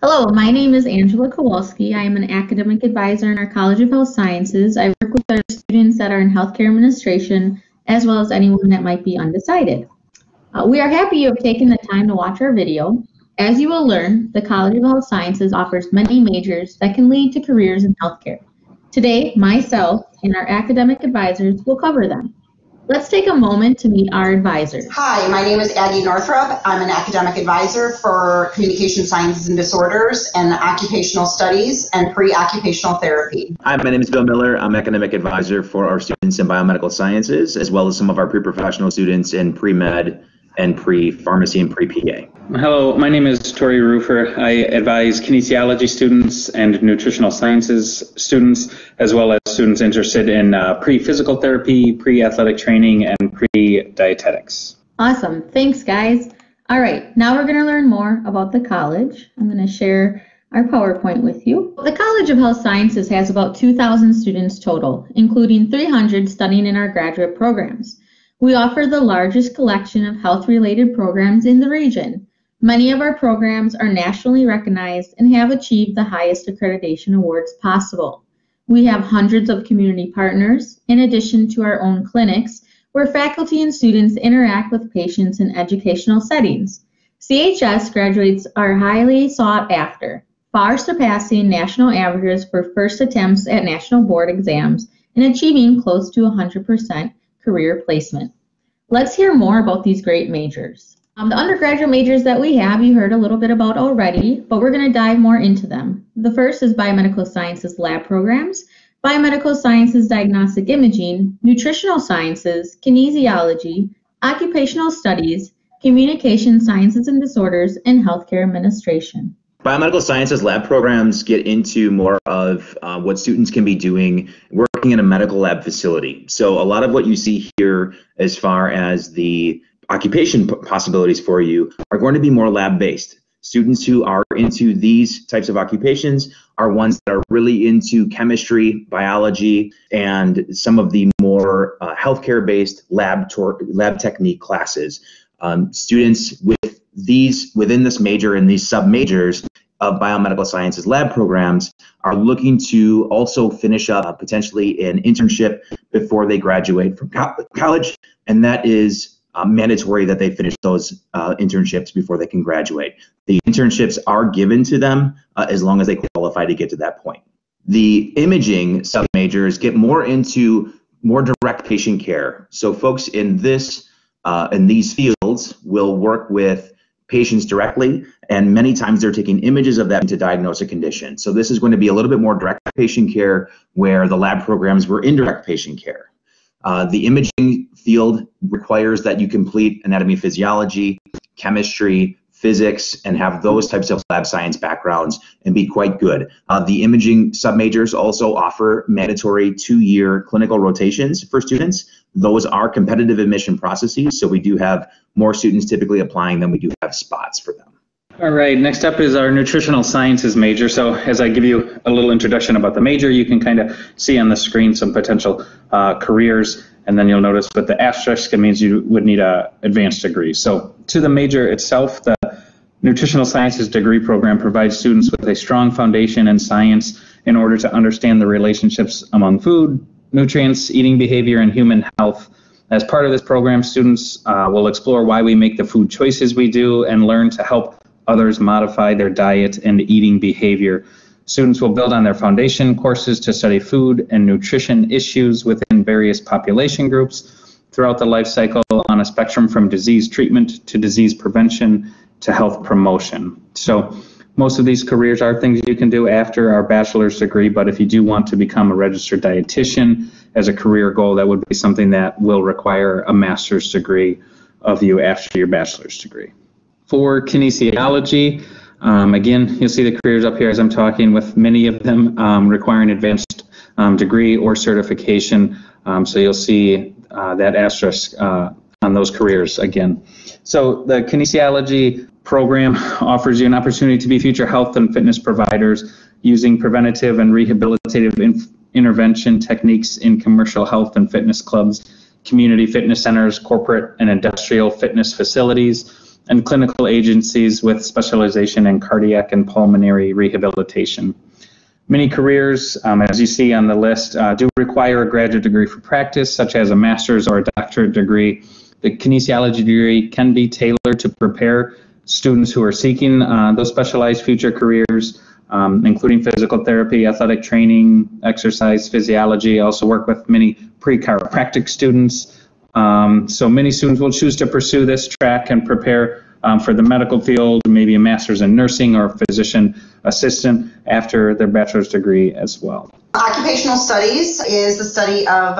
Hello, my name is Angela Kowalski. I am an academic advisor in our College of Health Sciences. I work with our students that are in healthcare administration, as well as anyone that might be undecided. We are happy you have taken the time to watch our video. As you will learn, the College of Health Sciences offers many majors that can lead to careers in healthcare. Today, myself and our academic advisors will cover them. Let's take a moment to meet our advisors. Hi, my name is Addie Northrup. I'm an academic advisor for communication sciences and disorders and occupational studies and pre-occupational therapy. Hi, my name is Bill Miller. I'm academic advisor for our students in biomedical sciences, as well as some of our pre-professional students in pre-med and pre-pharmacy and pre-PA. Hello, my name is Tori Rufer. I advise kinesiology students and nutritional sciences students, as well as students interested in pre-physical therapy, pre-athletic training, and pre-dietetics. Awesome, thanks guys. All right, now we're gonna learn more about the college. I'm gonna share our PowerPoint with you. The College of Health Sciences has about 2,000 students total, including 300 studying in our graduate programs. We offer the largest collection of health-related programs in the region. Many of our programs are nationally recognized and have achieved the highest accreditation awards possible. We have hundreds of community partners, in addition to our own clinics, where faculty and students interact with patients in educational settings. CHS graduates are highly sought after, far surpassing national averages for first attempts at national board exams and achieving close to 100% career placement. Let's hear more about these great majors. The undergraduate majors that we have, you heard a little bit about already, but we're going to dive more into them. The first is biomedical sciences lab programs, biomedical sciences diagnostic imaging, nutritional sciences, kinesiology, occupational studies, communication sciences and disorders, and healthcare administration. Biomedical sciences lab programs get into more of what students can be doing working in a medical lab facility. So a lot of what you see here as far as the occupation possibilities for you are going to be more lab-based. Students who are into these types of occupations are ones that are really into chemistry, biology, and some of the more healthcare-based lab technique classes. Students with these within this major and these sub-majors of biomedical sciences lab programs are looking to also finish up potentially an internship before they graduate from college, and that is mandatory that they finish those internships before they can graduate. The internships are given to them as long as they qualify to get to that point. The imaging submajors get more into more direct patient care. So folks in this in these fields will work with patients directly, and many times they're taking images of them to diagnose a condition. So this is going to be a little bit more direct patient care, where the lab programs were indirect patient care. The imaging field requires that you complete anatomy, physiology, chemistry, physics, and have those types of lab science backgrounds and be quite good. The imaging submajors also offer mandatory 2-year clinical rotations for students. Those are competitive admission processes, so we do have more students typically applying than we do have spots for them. All right, next up is our nutritional sciences major. So as I give you a little introduction about the major, you can kind of see on the screen some potential careers, and then you'll notice with the asterisk, it means you would need an advanced degree. So to the major itself, the nutritional sciences degree program provides students with a strong foundation in science in order to understand the relationships among food, nutrients, eating behavior, and human health. As part of this program, students will explore why we make the food choices we do and learn to help others modify their diet and eating behavior. Students will build on their foundation courses to study food and nutrition issues within various population groups throughout the life cycle on a spectrum from disease treatment to disease prevention to health promotion. So most of these careers are things you can do after our bachelor's degree, but if you do want to become a registered dietitian as a career goal, that would be something that will require a master's degree of you after your bachelor's degree. For kinesiology, again, you'll see the careers up here as I'm talking, with many of them requiring advanced degree or certification. So you'll see that asterisk on those careers again. So the kinesiology program offers you an opportunity to be future health and fitness providers using preventative and rehabilitative intervention techniques in commercial health and fitness clubs, community fitness centers, corporate and industrial fitness facilities, and clinical agencies with specialization in cardiac and pulmonary rehabilitation. Many careers, as you see on the list, do require a graduate degree for practice, such as a master's or a doctorate degree. The kinesiology degree can be tailored to prepare students who are seeking those specialized future careers, including physical therapy, athletic training, exercise physiology. I also work with many pre-chiropractic students. So many students will choose to pursue this track and prepare for the medical field, maybe a master's in nursing or a physician assistant after their bachelor's degree as well. Occupational studies is the study of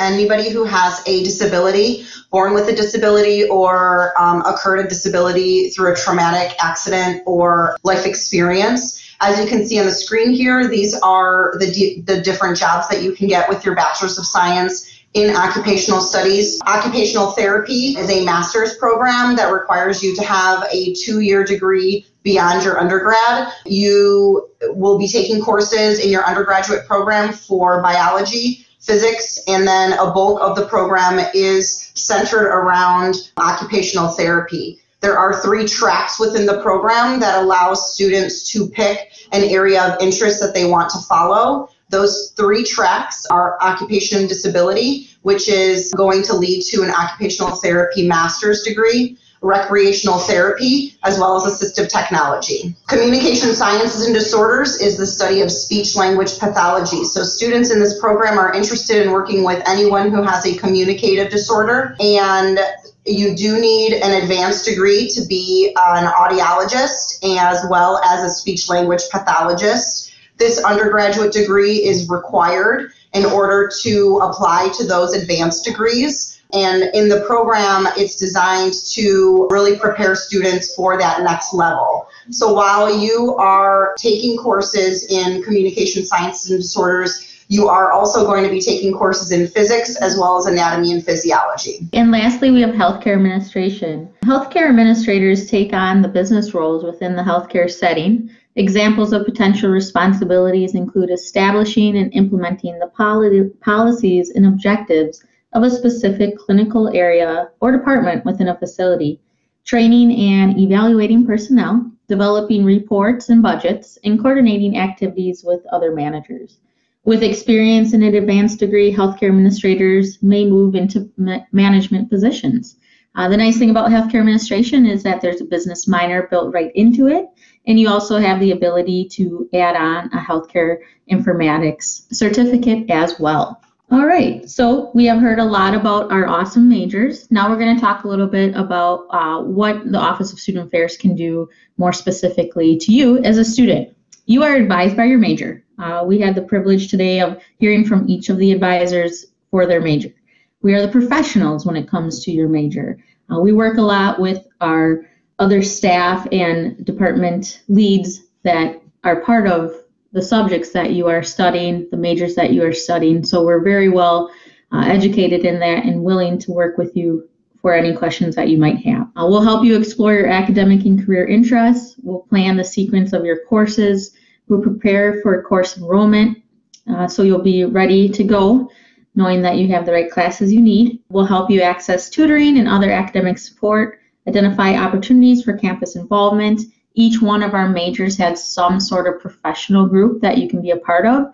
anybody who has a disability, born with a disability, or incurred a disability through a traumatic accident or life experience. As you can see on the screen here, these are the different jobs that you can get with your bachelor's of science in occupational studies. Occupational therapy is a master's program that requires you to have a 2-year degree beyond your undergrad. You will be taking courses in your undergraduate program for biology, physics, and then a bulk of the program is centered around occupational therapy. There are 3 tracks within the program that allows students to pick an area of interest that they want to follow. Those 3 tracks are occupation disability, which is going to lead to an occupational therapy master's degree, recreational therapy, as well as assistive technology. Communication sciences and disorders is the study of speech-language pathology. So students in this program are interested in working with anyone who has a communicative disorder, and you do need an advanced degree to be an audiologist as well as a speech-language pathologist. This undergraduate degree is required in order to apply to those advanced degrees. And in the program, it's designed to really prepare students for that next level. So while you are taking courses in communication sciences and disorders, you are also going to be taking courses in physics as well as anatomy and physiology. And lastly, we have healthcare administration. Healthcare administrators take on the business roles within the healthcare setting. Examples of potential responsibilities include establishing and implementing the policies and objectives of a specific clinical area or department within a facility, training and evaluating personnel, developing reports and budgets, and coordinating activities with other managers. With experience and an advanced degree, healthcare administrators may move into management positions. The nice thing about healthcare administration is that there's a business minor built right into it, and you also have the ability to add on a healthcare informatics certificate as well. All right, so we have heard a lot about our awesome majors. Now we're going to talk a little bit about what the Office of Student Affairs can do more specifically to you as a student. You are advised by your major. We had the privilege today of hearing from each of the advisors for their major. We are the professionals when it comes to your major. We work a lot with our other staff and department leads that are part of the subjects that you are studying, the majors that you are studying. So we're very well educated in that and willing to work with you for any questions that you might have. We'll help you explore your academic and career interests. We'll plan the sequence of your courses. We'll prepare for course enrollment so you'll be ready to go, knowing that you have the right classes you need. We'll help you access tutoring and other academic support, identify opportunities for campus involvement. Each one of our majors has some sort of professional group that you can be a part of,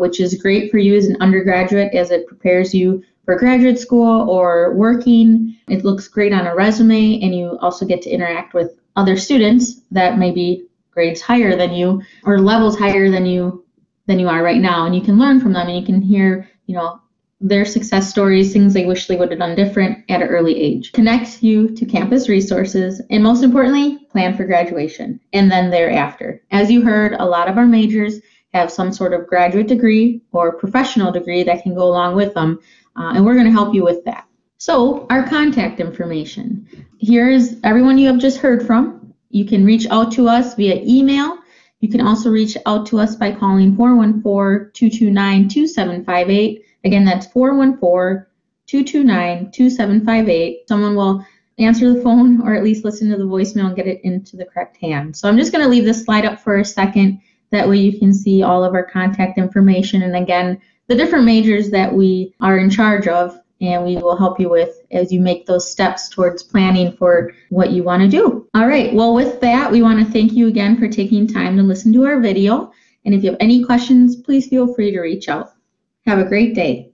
which is great for you as an undergraduate as it prepares you for graduate school or working. It looks great on a resume, and you also get to interact with other students that may be grades higher than you or levels higher than you are right now, and you can learn from them, and you can hear, you know, their success stories, things they wish they would have done different at an early age. Connects you to campus resources, and most importantly, plan for graduation and then thereafter. As you heard, a lot of our majors have some sort of graduate degree or professional degree that can go along with them, and we're going to help you with that. So our contact information. Here is everyone you have just heard from. You can reach out to us via email. You can also reach out to us by calling 414-229-2758. Again, that's 414-229-2758. Someone will answer the phone or at least listen to the voicemail and get it into the correct hand. So I'm just going to leave this slide up for a second. That way you can see all of our contact information and, again, the different majors that we are in charge of and we will help you with as you make those steps towards planning for what you want to do. All right, well, with that, we want to thank you again for taking time to listen to our video. And if you have any questions, please feel free to reach out. Have a great day.